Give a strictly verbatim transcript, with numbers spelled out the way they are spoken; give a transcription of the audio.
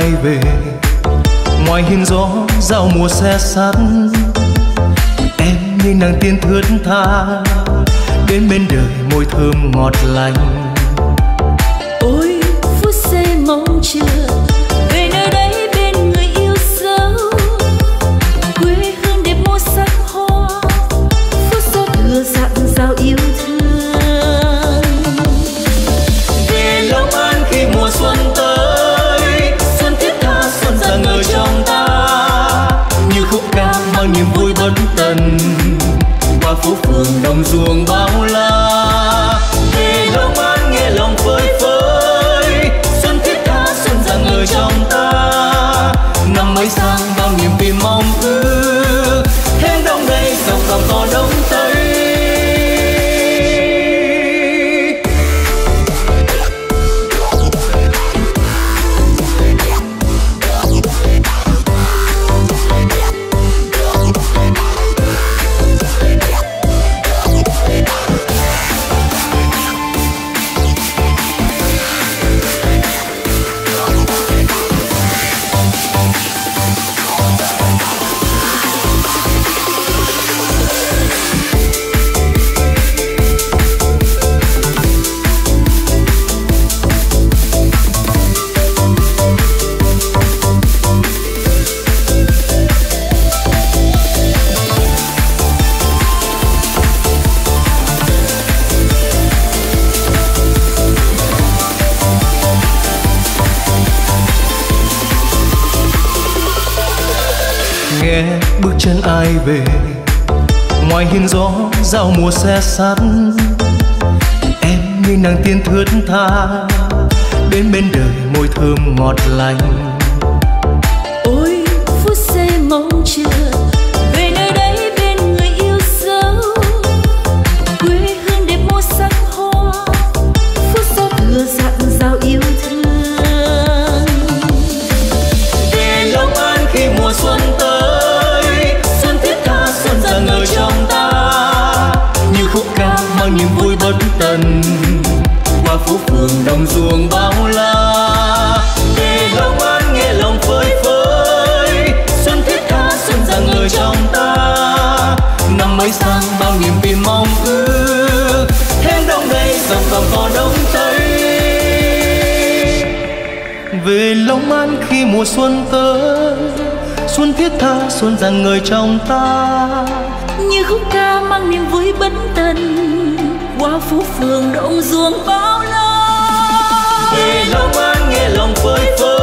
ai về. Ngoài hiên gió giao mùa xe sắt, em như nàng tiên thướt tha đến bên đời môi thơm ngọt lành. Ôi phút giây mong chờ về nơi đấy bên người yêu dấu, quê hương đẹp màu sắc hoa, phút giây thừa dặn giao yêu thương. Về Long An khi mùa xuân tới, xuân thiết tha xuân dần ở trong ta, như khúc ca mang niềm vui bất tận qua phố phường đồng ruộng bao la. Về Long An nghe lòng phơi phới, xuân thiết tha xuân dần ở trong ta, năm mới sang bao niềm tin mong ước, thêm đông đây dòng dòng có đông tây. Bước chân ai về, ngoài hiên gió giao mùa xe sắt, em như nàng tiên thướt tha đến bên đời môi thơm ngọt lành. Ôi phút giây mong chờ về nơi đấy bên người yêu dấu, quê hương đẹp màu sắc hoa, phút giây thừa dặn giao yêu thương. Về Long An khi mùa xuân tới, ở trong ta như khúc ca mang niềm vui bất tận qua phố phường đồng ruộng bao la. Về Long An nghe lòng phơi phới, xuân thiết tha xuân dần ở trong ta, năm mới sang bao niềm tin mong ước, thêm đông đây dòng dòng có đông tây. Về Long An khi mùa xuân tới, xuân thiết tha xuân dần người trong ta, như khúc ca mang niềm vui bất tận qua phố phường đông ruộng bao la. Về Long An nghe lòng phơi phới,